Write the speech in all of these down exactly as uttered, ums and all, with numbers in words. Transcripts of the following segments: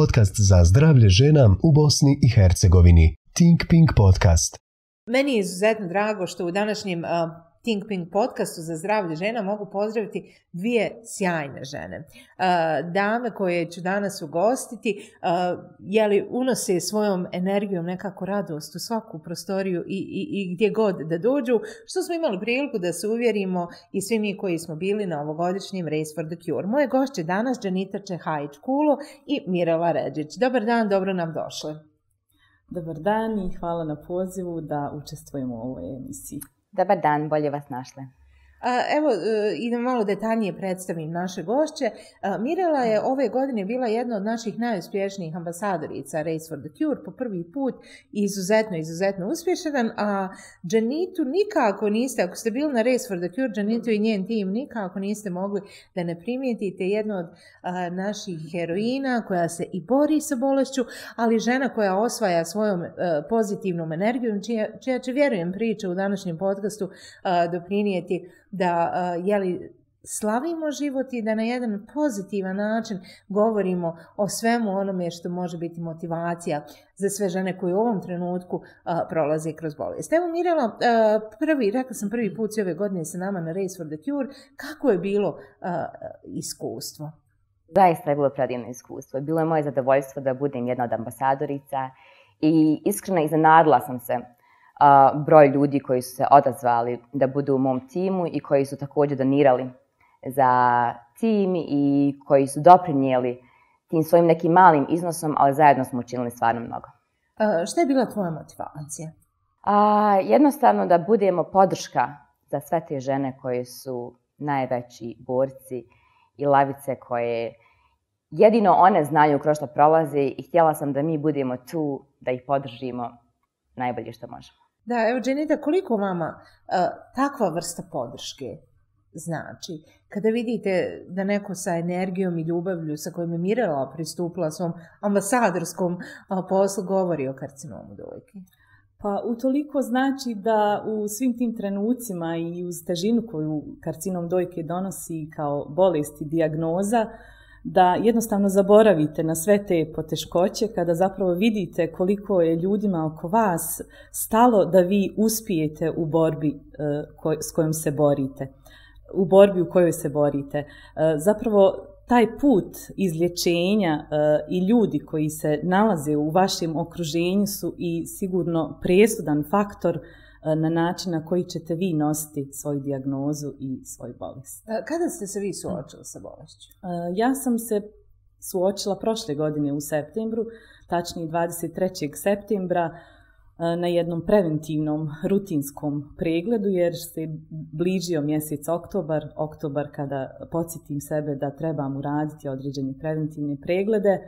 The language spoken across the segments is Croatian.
podcast za zdravlje žena u Bosni i Hercegovini. Think Pink Podcast. Meni je izuzetno drago što u današnjem uh, Think Pink Podcastu za zdravlje žena mogu pozdraviti dvije sjajne žene. Uh, dame koje ću danas ugostiti uh, jeli, unose svojom energijom nekako radost u svaku prostoriju i, i, i gdje god da dođu, što smo imali priliku da se uvjerimo i svi mi koji smo bili na ovogodišnjem Race for the Cure. Moje gošće danas Dženita Čehajić Kulo i Mirela Redžić. Dobar dan, dobro nam došle. Dobar dan i hvala na pozivu da učestvujemo u ovoj emisiji. Dobar dan, bolje vas našle. Evo, idem malo detaljnije predstavim naše gošće. Mirela je ove godine bila jedna od naših najuspješnijih ambasadorica Race for the Cure, po prvi put izuzetno, izuzetno uspješan, a Dženitu nikako niste, ako ste bili na Race for the Cure, Dženitu i njen tim nikako niste mogli da ne primijetite, jednu od a, naših heroina koja se i bori sa bolešću, ali žena koja osvaja svojom a, pozitivnom energijom, čija, čija će, vjerujem, priča u današnjem podcastu a, doprinijeti da jeli, slavimo život i da na jedan pozitivan način govorimo o svemu onome što može biti motivacija za sve žene koje u ovom trenutku a, prolaze kroz bolest. Evo Mirela, a, prvi, rekla sam prvi put ove godine sa nama na Race for the Cure, kako je bilo a, iskustvo? Zaista je bilo predivno iskustvo. Bilo je moje zadovoljstvo da budem jedna od ambasadorica i iskreno iznenadila sam se Uh, broj ljudi koji su se odazvali da budu u mom timu i koji su također donirali za tim i koji su doprinijeli tim svojim nekim malim iznosom, ali zajedno smo učinili stvarno mnogo. Uh, šta je bila tvoja motivacija? Uh, jednostavno da budemo podrška za sve te žene koje su najveći borci i lavice koje jedino one znaju kroz što prolaze i htjela sam da mi budemo tu, da ih podržimo najbolje što možemo. Da, evo Dženita, koliko vama uh, takva vrsta podrške znači? Kada vidite da neko sa energijom i ljubavlju sa kojom je Mirela pristupila svom ambasadorskom uh, poslu govori o karcinomu dojke? Pa utoliko znači da u svim tim trenucima i uz težinu koju karcinom dojke donosi kao bolest i dijagnoza, da jednostavno zaboravite na sve te poteškoće kada zapravo vidite koliko je ljudima oko vas stalo da vi uspijete u borbi s kojom se borite, u borbi u kojoj se borite. Zapravo taj put izlječenja i ljudi koji se nalaze u vašem okruženju su i sigurno presudan faktor na način na koji ćete vi nositi svoju dijagnozu i svoju bolest. Kada ste se vi suočili sa bolešću? Ja sam se suočila prošle godine u septembru, tačnije dvadeset trećeg septembra, na jednom preventivnom rutinskom pregledu, jer se bližio mjesec oktobar, oktobar kada podsjetim sebe da trebam uraditi određene preventivne preglede.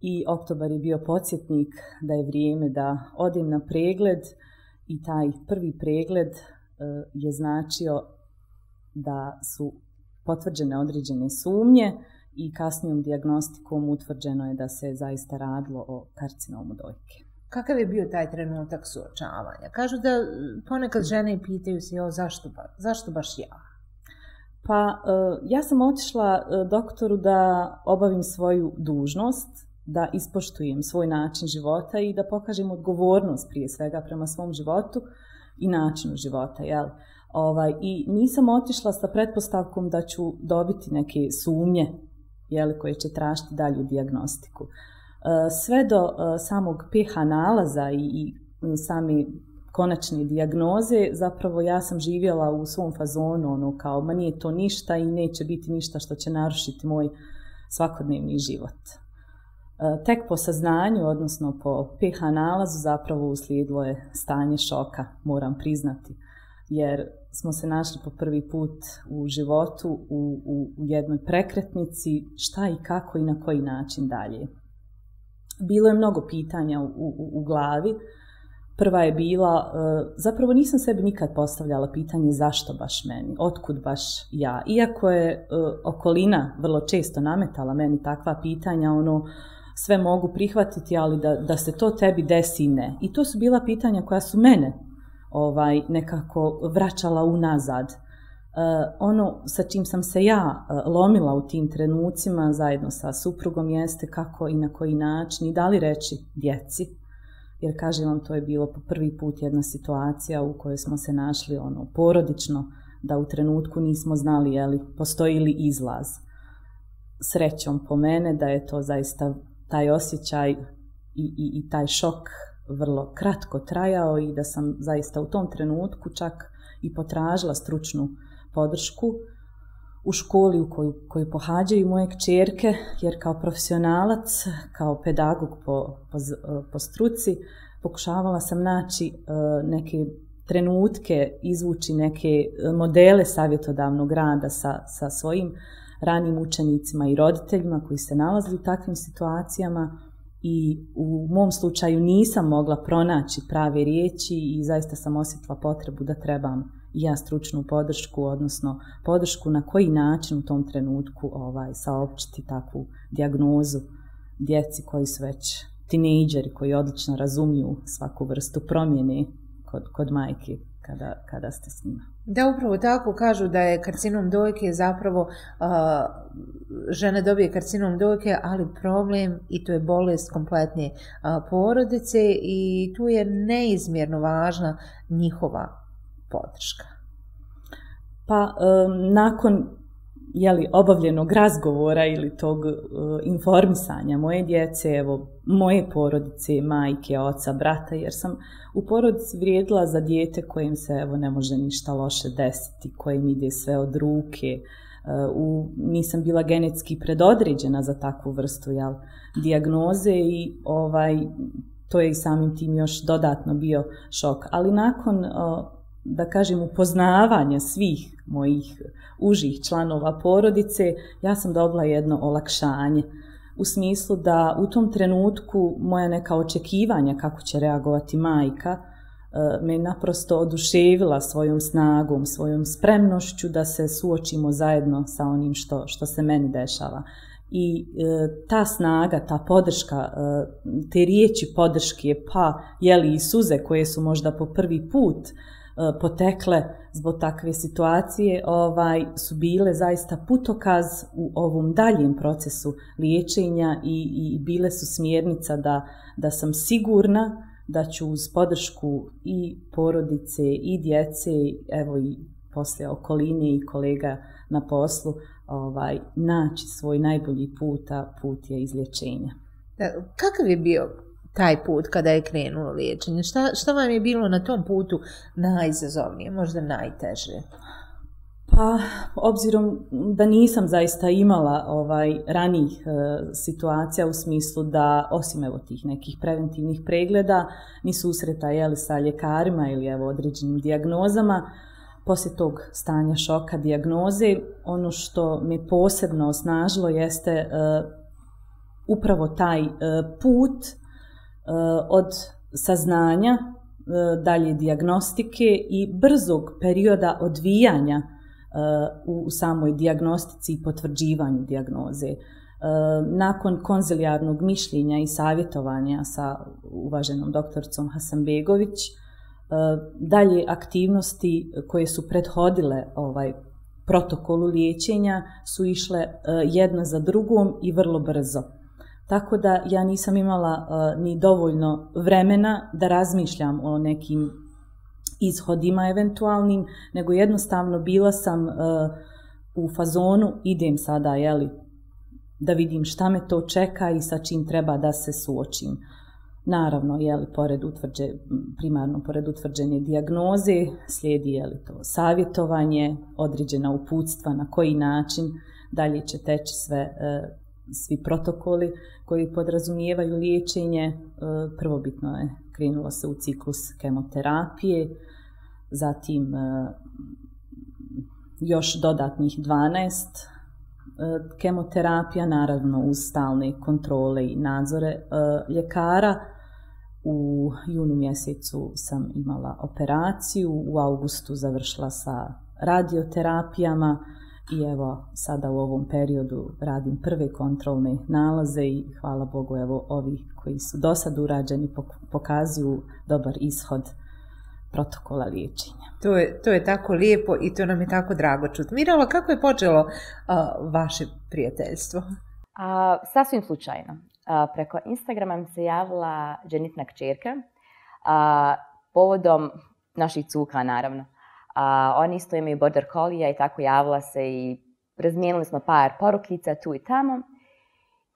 I oktobar je bio podsjetnik da je vrijeme da odem na pregled. I taj prvi pregled je značio da su potvrđene određene sumnje i kasnijom dijagnostikom utvrđeno je da se zaista radilo o karcinomu dojke. Kakav je bio taj trenutak suočavanja? Kažu da ponekad žene pitaju se jo, zašto, ba, zašto baš ja? Pa ja sam otišla doktoru da obavim svoju dužnost, da ispoštujem svoj način života i da pokažem odgovornost prije svega prema svom životu i načinu života. Jel? Ovaj, I nisam otišla sa pretpostavkom da ću dobiti neke sumnje, jel, koje će tražiti dalju dijagnostiku. Sve do samog pH nalaza i same konačne dijagnoze, zapravo ja sam živjela u svom fazonu, ono kao, ma nije to ništa i neće biti ništa što će narušiti moj svakodnevni život. Tek po saznanju, odnosno po pH nalazu, zapravo uslijedilo je stanje šoka, moram priznati. Jer smo se našli po prvi put u životu u, u, u jednoj prekretnici, šta i kako i na koji način dalje. Bilo je mnogo pitanja u, u, u glavi. Prva je bila, zapravo nisam sebi nikad postavljala pitanje zašto baš meni, otkud baš ja. Iako je okolina vrlo često nametala meni takva pitanja, ono, sve mogu prihvatiti, ali da, da se to tebi desi, ne. I to su bila pitanja koja su mene ovaj, nekako vraćala unazad. ono sa čim sam se ja lomila u tim trenucima zajedno sa suprugom jeste kako i na koji način i da li reći djeci. Jer kažem vam, to je bilo po prvi put jedna situacija u kojoj smo se našli ono porodično, da u trenutku nismo znali je li postoji li izlaz. Srećom po mene da je to zaista taj osjećaj i, i, i taj šok vrlo kratko trajao i da sam zaista u tom trenutku čak i potražila stručnu podršku u školi u koju, koju pohađaju moje kćerke, jer kao profesionalac, kao pedagog po, po, po struci, pokušavala sam naći neke trenutke, izvući neke modele savjetodavnog rada sa, sa svojim ranim učenicima i roditeljima koji se nalaze u takvim situacijama i u mom slučaju nisam mogla pronaći prave riječi i zaista sam osjetila potrebu da trebam ja stručnu podršku, odnosno podršku na koji način u tom trenutku ovaj, saopćiti takvu dijagnozu djeci koji su već tinejdžeri, koji odlično razumiju svaku vrstu promjene kod, kod majke kada, kada ste s njima. Da, upravo tako kažu da je karcinom dojke zapravo a, žena dobije karcinom dojke, ali problem i to je bolest kompletne a, porodice i tu je neizmjerno važna njihova podrška. Pa um, nakon jeli, obavljenog razgovora ili tog uh, informisanja moje djece, evo, moje porodice, majke, oca, brata, jer sam u porodici vrijedila za dijete kojem se evo, ne može ništa loše desiti, kojem ide sve od ruke. Uh, u, nisam bila genetski predodređena za takvu vrstu jel, dijagnoze i ovaj, to je i samim tim još dodatno bio šok. Ali nakon uh, da kažem, upoznavanja svih mojih užih članova porodice, ja sam dobila jedno olakšanje. U smislu da u tom trenutku moja neka očekivanja kako će reagovati majka me naprosto oduševila svojom snagom, svojom spremnošću da se suočimo zajedno sa onim što, što se meni dešava. I e, ta snaga, ta podrška, e, te riječi podrške, pa jeli i suze koje su možda po prvi put potekle zbog takve situacije ovaj, su bile zaista putokaz u ovom daljem procesu liječenja i, i bile su smjernica da, da sam sigurna da ću uz podršku i porodice i djece, evo i poslije okoline i kolega na poslu, ovaj, naći svoj najbolji put, a put je izlječenja. Kakav je bio taj put kada je krenulo liječenje? Šta, šta vam je bilo na tom putu najizazovnije, možda najteže? Pa, obzirom da nisam zaista imala ovaj, ranijih e, situacija u smislu da, osim evo tih nekih preventivnih pregleda, ni susreta jeli, sa ljekarima ili evo, određenim dijagnozama, poslije tog stanja šoka dijagnoze, ono što me posebno osnažilo jeste e, upravo taj e, put od saznanja, dalje dijagnostike i brzog perioda odvijanja u samoj dijagnostici i potvrđivanju dijagnoze. Nakon konzilijarnog mišljenja i savjetovanja sa uvaženom doktoricom Hasanbegović, dalje aktivnosti koje su prethodile ovaj protokolu liječenja su išle jedna za drugom i vrlo brzo. Tako da ja nisam imala uh, ni dovoljno vremena da razmišljam o nekim ishodima eventualnim, nego jednostavno bila sam uh, u fazonu idem sada, jeli, da vidim šta me to čeka i sa čim treba da se suočim. Naravno, jeli, pored utvrđe, primarno pored utvrđene dijagnoze slijedi jeli, to savjetovanje, određena uputstva na koji način dalje će teći sve uh, svi protokoli koji podrazumijevaju liječenje. Prvobitno je krenulo se u ciklus kemoterapije, zatim još dodatnih dvanaest kemoterapija, naravno uz stalne kontrole i nadzore ljekara. U junu mjesecu sam imala operaciju, u augustu završila sa radioterapijama. I evo, sada u ovom periodu radim prve kontrolne nalaze i hvala Bogu, evo, ovi koji su do sad urađeni pokazuju dobar ishod. protokola liječenja. To je, to je tako lijepo i to nam je tako drago čuti. Mirela, kako je počelo a, vaše prijateljstvo? A, sasvim slučajno. A, preko Instagrama mi se javila Dženitina kćerka, a, povodom naših cuka, naravno. A, oni isto imaju border collie i tako javila se i razmijenili smo par porukica tu i tamo.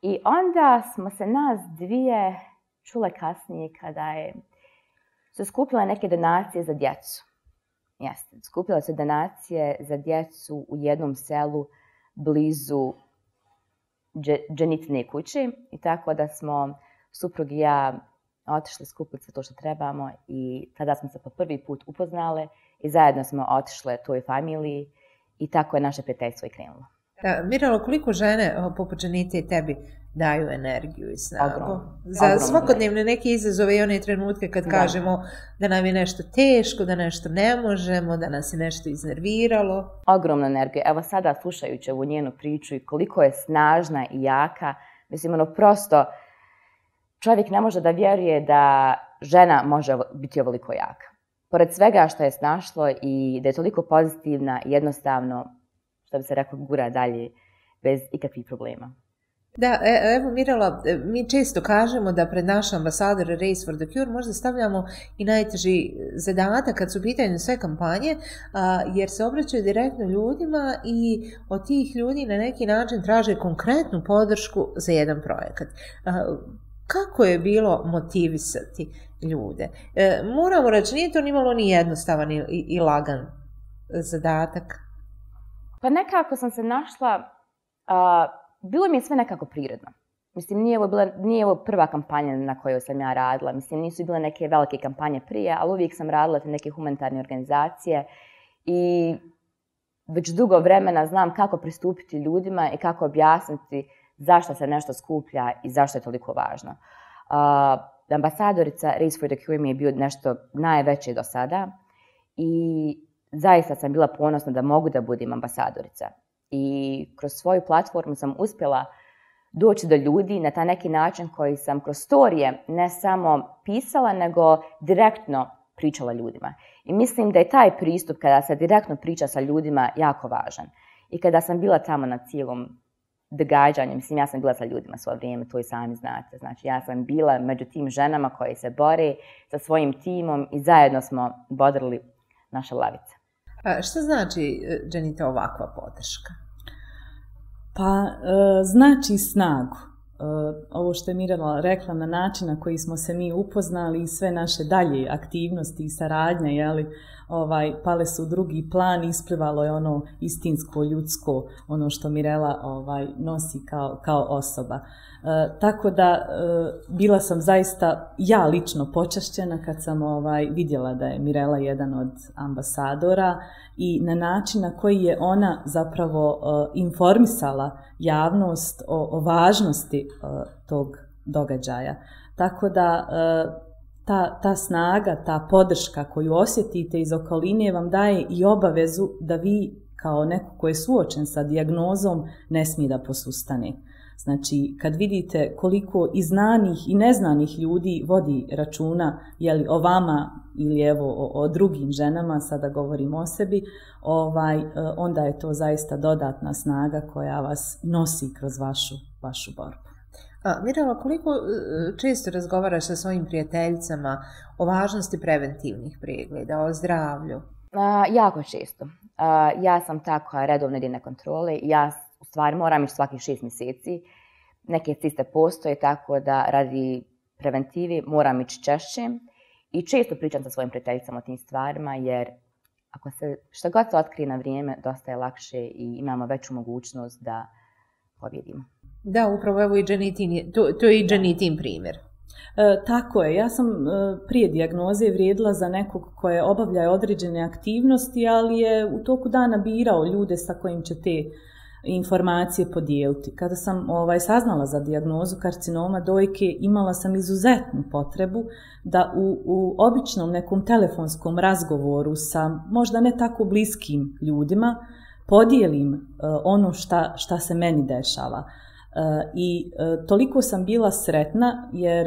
I onda smo se nas dvije čule kasnije kada je su skupile neke donacije za djecu. Jeste, skupile su donacije za djecu u jednom selu blizu dže, Dženitine kuće. I tako da smo, suprug i ja, otišli skupiti sve to što trebamo i tada smo se po prvi put upoznale i zajedno smo otišle toj familiji i tako je naše prijateljstvo i krenulo. Da, Mirela, koliko žene poput Dženite i tebi daju energiju i snagu? Ogrom, Za ogrom, svakodnevne neke izazove i one trenutke kad da. kažemo da nam je nešto teško, da nešto ne možemo, da nas je nešto iznerviralo. Ogromna energija. Evo sada slušajući ovu njenu priču i koliko je snažna i jaka. Mislim, ono prosto čovjek ne može da vjeruje da žena može biti ovoliko jaka. Pored svega što je snašlo i da je toliko pozitivna i jednostavno, što bi se rekao, gura dalje bez ikakvih problema. Da, evo Mirela, mi često kažemo da pred naš ambasador Race for the Cure možda stavljamo i najteži zadatak kad su u pitanju sve kampanje, a, jer se obraćaju direktno ljudima i od tih ljudi na neki način traže konkretnu podršku za jedan projekat. A, kako je bilo motivisati ljude? E, moramo reći, nije to nimalo ni jednostavan i, i lagan zadatak. Pa nekako sam se našla, a, bilo mi je sve nekako prirodno. Mislim, nije ovo, bila, nije ovo prva kampanja na kojoj sam ja radila. Mislim, nisu bile neke velike kampanje prije, ali uvijek sam radila te neke humanitarne organizacije i već dugo vremena znam kako pristupiti ljudima i kako objasniti zašto se nešto skuplja i zašto je toliko važno. A, ambasadorica Race for the Cure mi je bio nešto najveće do sada i zaista sam bila ponosna da mogu da budem ambasadorica i kroz svoju platformu sam uspjela doći do ljudi na taj neki način koji sam kroz storije ne samo pisala, nego direktno pričala ljudima. I mislim da je taj pristup kada se direktno priča sa ljudima jako važan. I kada sam bila tamo na cijelom događanju, mislim ja sam bila sa ljudima svoje vrijeme, to i sami znate. Znači ja sam bila među tim ženama koje se bore sa svojim timom i zajedno smo bodrili naše lavice. A šta znači, Dženita, ovakva podrška? Pa, e, znači snagu. E, ovo što je Mirela rekla na način na koji smo se mi upoznali i sve naše dalje aktivnosti i saradnja, jeli, ovaj, pale su u drugi plan, isplivalo je ono istinsko, ljudsko, ono što Mirela ovaj, nosi kao, kao osoba. E, tako da, e, bila sam zaista, ja lično počašćena kad sam ovaj, vidjela da je Mirela jedan od ambasadora i na način na koji je ona zapravo e, informisala javnost o, o važnosti e, tog događaja. Tako da, e, Ta, ta snaga, ta podrška koju osjetite iz okoline vam daje i obavezu da vi kao neko ko je suočen sa dijagnozom ne smije da posustane. Znači, kad vidite koliko i znanih i neznanih ljudi vodi računa, je li o vama ili evo o, o drugim ženama, sada govorimo o sebi, ovaj, onda je to zaista dodatna snaga koja vas nosi kroz vašu, vašu borbu. A, Mirela, koliko često razgovaraš sa svojim prijateljicama o važnosti preventivnih pregleda, o zdravlju? A, jako često. A, ja sam tako redovno idem na kontrole. Ja u stvari moram ići svakih šest mjeseci. Neke ciste postoje, tako da radi preventivi moram ići češće. I često pričam sa svojim prijateljicama o tim stvarima, jer ako se što god se otkrije na vrijeme, dosta je lakše i imamo veću mogućnost da pobjedimo. Da, upravo evo i Dženitin, to, to je i Dženitin primjer. E, tako je, ja sam e, prije dijagnoze vrijedila za nekog koje obavlja određene aktivnosti, ali je u toku dana birao ljude sa kojim će te informacije podijeliti. Kada sam ovaj, saznala za dijagnozu karcinoma dojke, imala sam izuzetnu potrebu da u, u običnom nekom telefonskom razgovoru sa možda ne tako bliskim ljudima podijelim e, ono šta, šta se meni dešava. I toliko sam bila sretna jer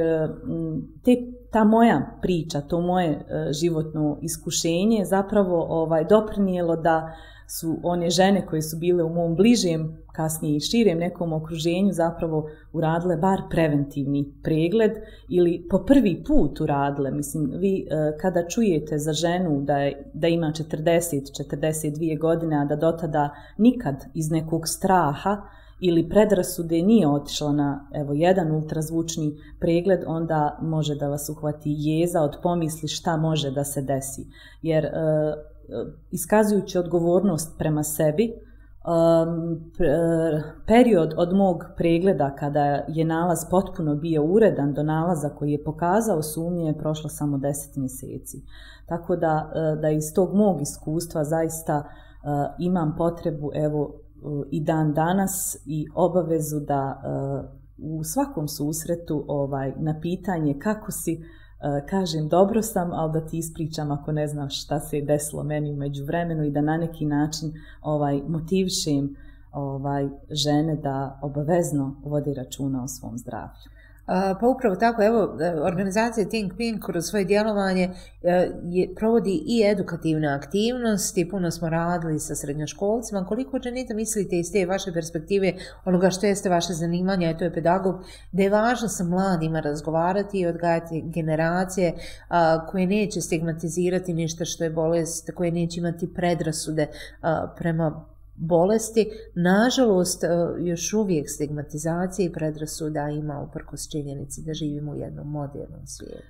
te ta moja priča, to moje životno iskušenje zapravo ovaj, doprinijelo da su one žene koje su bile u mom bližem, kasnije i širem nekom okruženju, zapravo uradile bar preventivni pregled ili po prvi put uradile. Mislim, vi kada čujete za ženu da, je, da ima četrdeset do četrdeset dvije godine, a da dotada nikad iz nekog straha ili predrasude nije otišla na evo, jedan ultrazvučni pregled, onda može da vas uhvati jeza od pomisli šta može da se desi. Jer e, iskazujući odgovornost prema sebi, um, period od mog pregleda kada je nalaz potpuno bio uredan do nalaza koji je pokazao sumnje je prošlo samo deset mjeseci. Tako da, da iz tog mog iskustva zaista uh, imam potrebu evo, i dan danas i obavezu da uh, u svakom susretu ovaj, na pitanje kako si, kažem dobro sam, ali da ti ispričam ako ne znam šta se je desilo meni u međuvremenu i da na neki način ovaj, motivišem ovaj, žene da obavezno vode računa o svom zdravlju. Pa upravo tako, evo, organizacija Think Pink kroz svoje djelovanje je, provodi i edukativne aktivnosti, puno smo radili sa srednjoškolcima. Koliko, Dženita, mislite iz te vaše perspektive, onoga što jeste vaše zanimanje, a to je pedagog, da je važno sa mladima razgovarati i odgajati generacije a, koje neće stigmatizirati ništa što je bolest, koje neće imati predrasude a, prema bolesti. Nažalost, još uvijek stigmatizacija i predrasuda ima uprkos činjenici da živimo u jednom modernom svijetu.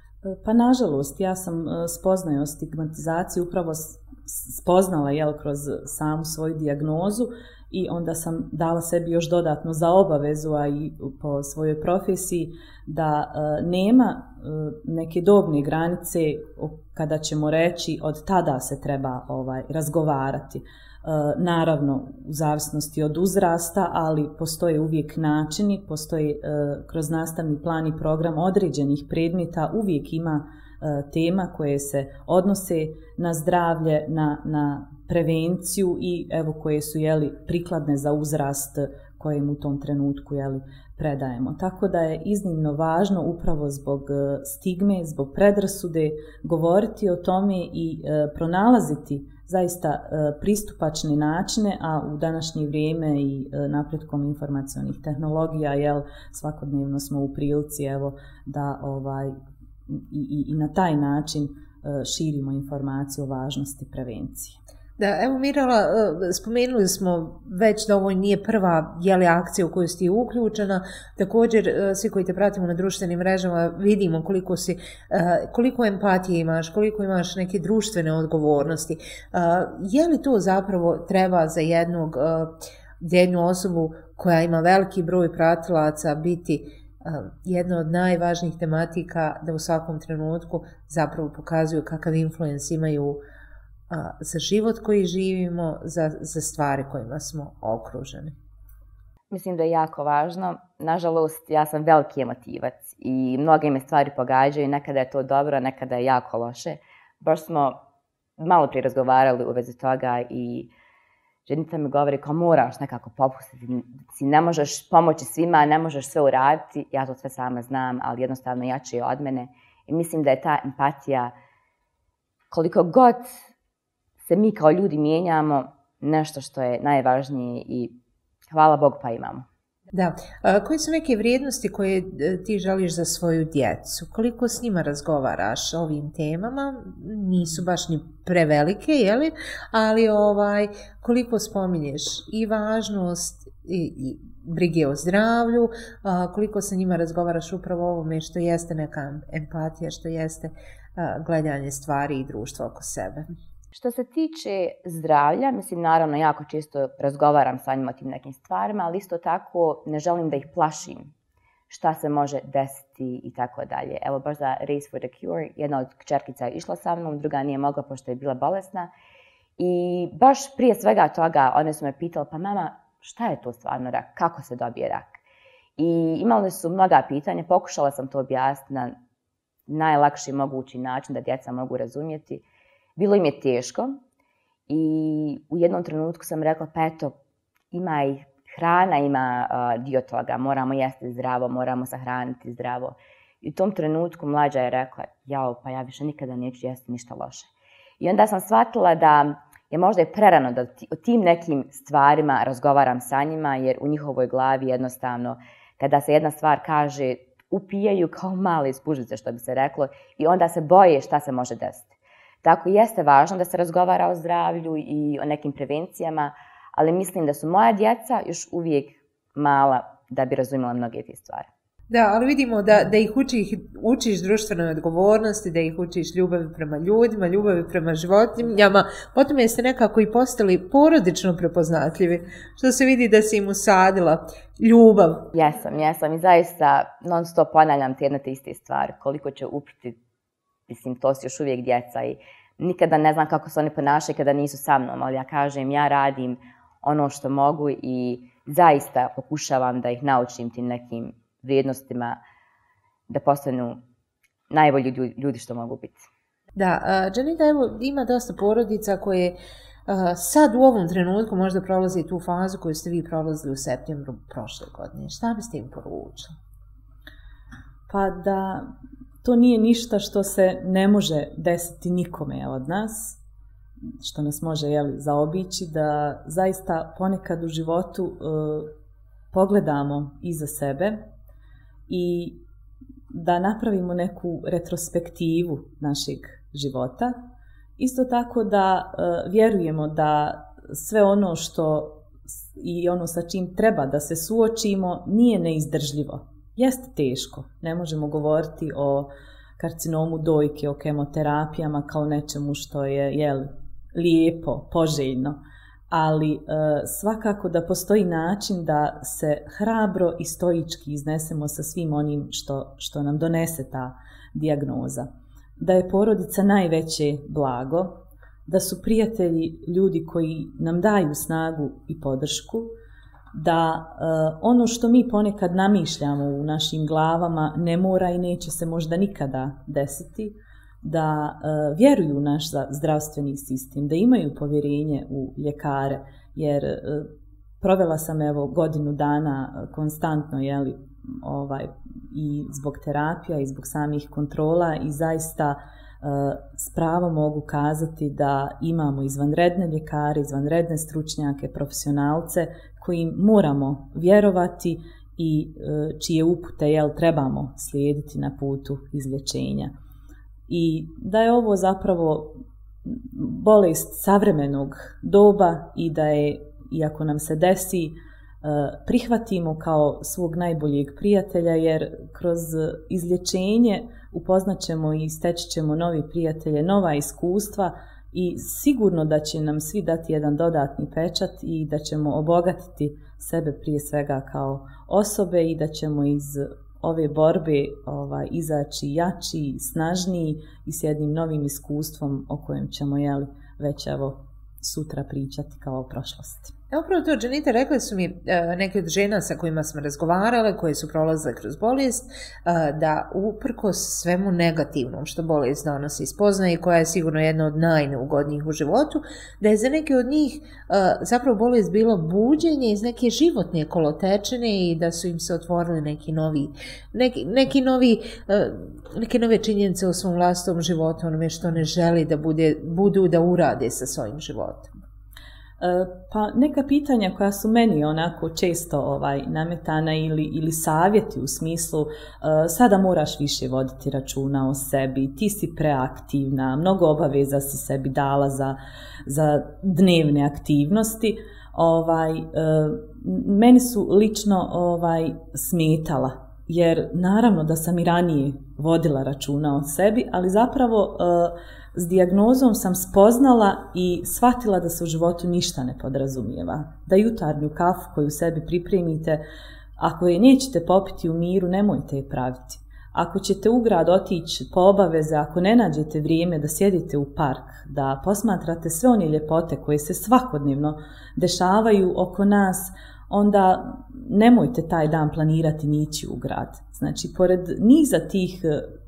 Pa nažalost, ja sam spoznala stigmatizaciju, upravo spoznala jel, kroz samu svoju dijagnozu i onda sam dala sebi još dodatno za obavezu, a i po svojoj profesiji, da nema neke dobne granice kada ćemo reći od tada se treba ovaj, razgovarati. Naravno, u zavisnosti od uzrasta, ali postoje uvijek načini, postoje kroz nastavni plan i program određenih predmeta, uvijek ima tema koje se odnose na zdravlje, na, na prevenciju i evo koje su jeli, prikladne za uzrast kojem u tom trenutku jeli, predajemo. Tako da je iznimno važno upravo zbog stigme, zbog predrasude govoriti o tome i pronalaziti zaista pristupačne načine, a u današnje vrijeme i napretkom informacionih tehnologija, jel, svakodnevno smo u prilici evo, da ovaj, i, i na taj način širimo informaciju o važnosti prevencije. Da, evo Mirela, spomenuli smo već da ovo nije prva jeli, akcija u kojoj si uključena, također svi koji te pratimo na društvenim mrežama vidimo koliko, si, koliko empatije imaš, koliko imaš neke društvene odgovornosti. Je li to zapravo treba za jednog, jednu osobu koja ima veliki broj pratilaca biti jedna od najvažnijih tematika da u svakom trenutku zapravo pokazuju kakav influence imaju za život koji živimo, za, za stvari kojima smo okruženi? Mislim da je jako važno. Nažalost, ja sam veliki emotivac i mnoge me stvari pogađaju. Nekada je to dobro, nekada je jako loše. Baš smo malo prije razgovarali u vezi toga i Dženita mi govori kao moraš nekako popustiti. Ne možeš pomoći svima, ne možeš sve uraditi. Ja to sve sama znam, ali jednostavno jače je od mene. I mislim da je ta empatija koliko god se mi kao ljudi mijenjamo nešto što je najvažnije i hvala Bogu pa imamo. Da. A, koje su neke vrijednosti koje ti želiš za svoju djecu? Koliko s njima razgovaraš o ovim temama? Nisu baš ni prevelike, jeli? Ali ovaj, koliko spominješ i važnost i, i brige o zdravlju, a, koliko sa njima razgovaraš upravo o ovome što jeste neka empatija, što jeste a, gledanje stvari i društva oko sebe? Što se tiče zdravlja, mislim, naravno, jako često razgovaram sa njima o tim nekim stvarima, ali isto tako ne želim da ih plašim šta se može desiti i tako dalje. Evo, baš za Race for the Cure, jedna od kćerkica je išla sa mnom, druga nije mogla pošto je bila bolesna. I baš prije svega toga one su me pitale, pa mama, šta je to stvarno rak, kako se dobije rak? I imali su mnoga pitanja, pokušala sam to objasniti na najlakši mogući način da djeca mogu razumjeti. Bilo im je teško i u jednom trenutku sam rekla, pa eto, ima i hrana, ima uh, dio toga, moramo jesti zdravo, moramo sahraniti zdravo. I u tom trenutku mlađa je rekla, jao, pa ja više nikada neću jesti ništa loše. I onda sam shvatila da je možda je prerano da o tim nekim stvarima razgovaram sa njima, jer u njihovoj glavi jednostavno, kada se jedna stvar kaže, upijaju kao male iz pužice, što bi se reklo, i onda se boje šta se može desiti. Tako jeste važno da se razgovara o zdravlju i o nekim prevencijama, ali mislim da su moja djeca još uvijek mala da bi razumjela mnoge te stvari. Da, ali vidimo da, da ih uči, učiš društvenoj odgovornosti, da ih učiš ljubavi prema ljudima, ljubavi prema životinjama. Potom jeste nekako i postali porodično prepoznatljivi, što se vidi da si im usadila ljubav. Jesam, jesam i zaista non stop ponavljam te jedne te iste stvari. Koliko će upriti, mislim, to su još uvijek djeca i nikada ne znam kako se oni ponašaju kada nisu sa mnom, ali ja kažem, ja radim ono što mogu i zaista pokušavam da ih naučim tim nekim vrijednostima, da postanu najbolji ljudi što mogu biti. Da, Dženita, evo, ima dosta porodica koje sad u ovom trenutku možda prolazi tu fazu koju ste vi prolazili u septembru prošle godine. Šta biste im poručili? Pa da to nije ništa što se ne može desiti nikome od nas, što nas može, jeli, zaobići, da zaista ponekad u životu uh, pogledamo iza sebe i da napravimo neku retrospektivu našeg života. Isto tako da uh, vjerujemo da sve ono što i ono sa čim treba da se suočimo nije neizdržljivo. Jeste teško, ne možemo govoriti o karcinomu dojke, o kemoterapijama kao nečemu što je, jel, lijepo, poželjno, ali e, svakako da postoji način da se hrabro i stoički iznesemo sa svim onim što, što nam donese ta dijagnoza. Da je porodica najveće blago, da su prijatelji ljudi koji nam daju snagu i podršku, da e, ono što mi ponekad namišljamo u našim glavama ne mora i neće se možda nikada desiti, da e, vjeruju u naš zdravstveni sistem, da imaju povjerenje u ljekare, jer e, provela sam evo godinu dana konstantno, jeli, ovaj, i zbog terapija i zbog samih kontrola i zaista s pravom mogu kazati da imamo izvanredne ljekare, izvanredne stručnjake, profesionalce kojim moramo vjerovati i čije upute, jel, trebamo slijediti na putu izlječenja. I da je ovo zapravo bolest savremenog doba i da je, iako nam se desi, prihvatimo kao svog najboljeg prijatelja, jer kroz izlječenje upoznat ćemo i steći ćemo novi prijatelje, nova iskustva i sigurno da će nam svi dati jedan dodatni pečat i da ćemo obogatiti sebe prije svega kao osobe i da ćemo iz ove borbe ovaj, izaći jači, snažniji i s jednim novim iskustvom o kojem ćemo, jeli, već evo sutra pričati kao o prošlosti. Upravo to, Dženita, rekli su mi neke od žena sa kojima smo razgovarale, koje su prolazile kroz bolest, da uprkos svemu negativnom što bolest donosi, spoznaje i koja je sigurno jedna od najneugodnijih u životu, da je za neke od njih zapravo bolest bilo buđenje iz neke životne kolotečine i da su im se otvorili neki novi, neki, neki novi, neke nove činjenice u svom vlastitom životu, onome što ne želi da bude, budu da urade sa svojim životom. Pa neka pitanja koja su meni onako često ovaj, nametana ili, ili savjeti u smislu uh, sada moraš više voditi računa o sebi, ti si preaktivna, mnogo obaveza si sebi dala za, za dnevne aktivnosti, ovaj, uh, meni su lično ovaj, smetala, jer naravno da sam i ranije vodila računa o sebi, ali zapravo uh, s dijagnozom sam spoznala i shvatila da se u životu ništa ne podrazumijeva. Da jutarnju kafu koju sebi pripremite, ako je nećete popiti u miru, nemojte je praviti. Ako ćete u grad otići po obaveze, ako ne nađete vrijeme da sjedite u park, da posmatrate sve one ljepote koje se svakodnevno dešavaju oko nas, onda nemojte taj dan planirati ni ići u grad. Znači, pored niza tih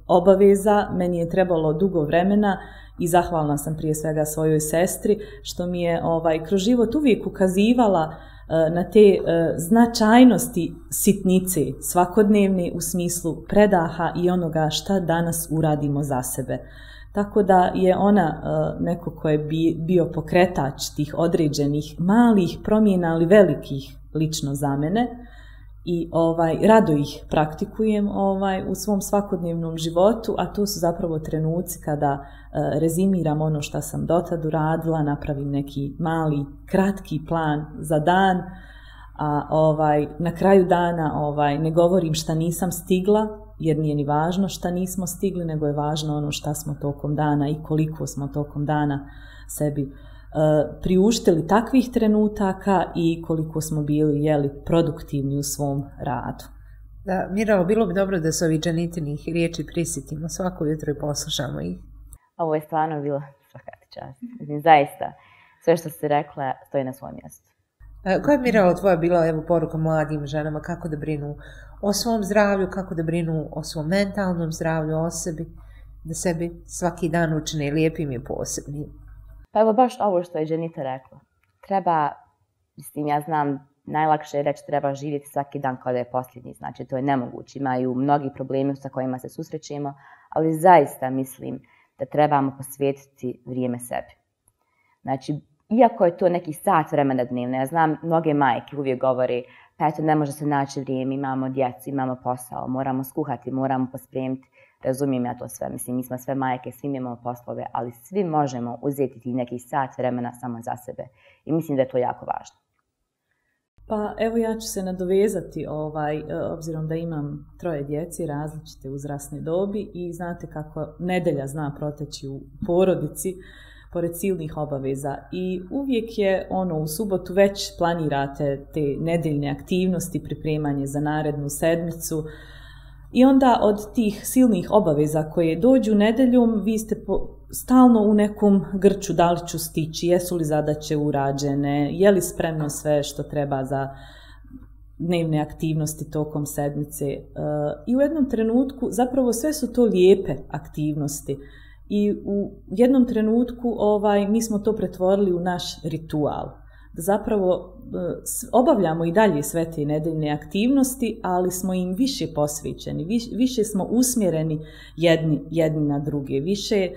obaveza, meni je trebalo dugo vremena i zahvalna sam prije svega svojoj sestri, što mi je ovaj, kroz život uvijek ukazivala na te značajnosti sitnice svakodnevne u smislu predaha i onoga šta danas uradimo za sebe. Tako da je ona neko ko je bio pokretač tih određenih malih promjena, ali velikih lično za mene. I ovaj, rado ih praktikujem ovaj, u svom svakodnevnom životu, a to su zapravo trenuci kada e, rezimiram ono što sam dotad uradila, napravim neki mali, kratki plan za dan, a ovaj, na kraju dana ovaj, ne govorim šta nisam stigla, jer nije ni važno šta nismo stigli, nego je važno ono šta smo tokom dana i koliko smo tokom dana sebi priuštili takvih trenutaka i koliko smo bili jeli, produktivni u svom radu. Da, Mirelo, bilo bi dobro da se ovih Dženitinih riječi prisjetimo svako jutro i poslušamo ih. Ovo je stvarno bilo svaka čast. Znači, zaista, sve što ste rekla stoji na svom mjestu. Koja je, Mirelo, tvoja bila evo, poruka mladim ženama kako da brinu o svom zdravlju, kako da brinu o svom mentalnom zdravlju, o sebi, da sebi svaki dan učine lijepim i posebnim? Pa evo baš ovo što je Dženita rekla. Treba, mislim, ja znam, najlakše je reći treba živjeti svaki dan kao da je posljednji. Znači, to je nemoguće. Imaju mnogi problemi sa kojima se susrećemo, ali zaista mislim da trebamo posvetiti vrijeme sebi. Znači, iako je to neki sat vremena dnevno, ja znam, mnoge majke uvijek govore, pa eto, ne može se naći vrijeme, imamo djecu, imamo posao, moramo skuhati, moramo pospremiti. Razumijem ja to sve, mislim, mi smo sve majke, svi imamo poslove, ali svi možemo uzeti ti neki sat vremena samo za sebe i mislim da je to jako važno. Pa evo ja ću se nadovezati, ovaj, obzirom da imam troje djeci različite uzrasne dobi i znate kako nedelja zna proteći u porodici pored silnih obaveza i uvijek je ono u subotu već planirate te nedeljne aktivnosti, pripremanje za narednu sedmicu. I onda od tih silnih obaveza koje dođu nedjeljom, vi ste po, stalno u nekom grču, da li ću stići, jesu li zadaće urađene, je li spremno sve što treba za dnevne aktivnosti tokom sedmice. I u jednom trenutku, zapravo sve su to lijepe aktivnosti. I u jednom trenutku ovaj, mi smo to pretvorili u naš ritual. Zapravo obavljamo i dalje sve te nedeljne aktivnosti, ali smo im više posvećeni, više, više smo usmjereni jedni, jedni na druge, više e,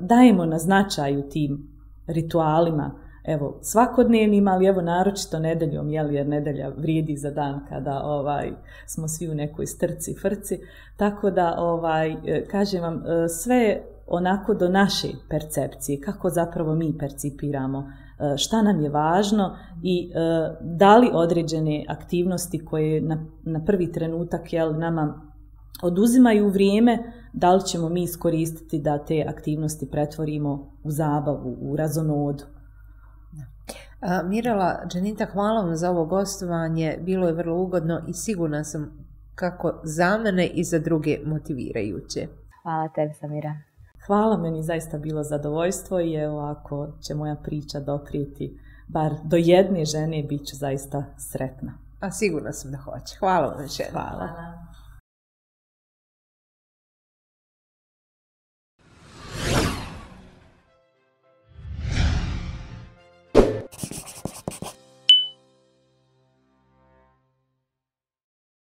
dajemo na značaju tim ritualima, evo svakodnevnim, ali evo naročito nedeljom, jel, jer nedelja vrijedi za dan kada ovaj, smo svi u nekoj strci, frci, tako da ovaj, kažem vam, sve onako do naše percepcije, kako zapravo mi percipiramo šta nam je važno i da li određene aktivnosti koje na, na prvi trenutak jel, nama oduzimaju vrijeme, da li ćemo mi iskoristiti da te aktivnosti pretvorimo u zabavu, u razonodu. Mirela, Dženita, hvala vam za ovo gostovanje, bilo je vrlo ugodno i sigurna sam kako za mene i za druge motivirajuće. Hvala tebi, Samira. Hvala, meni zaista bilo zadovoljstvo i evo ako će moja priča doprijeti bar do jedne žene, bit ću zaista sretna. A sigurna sam da hoće. Hvala vam još jednom. Hvala.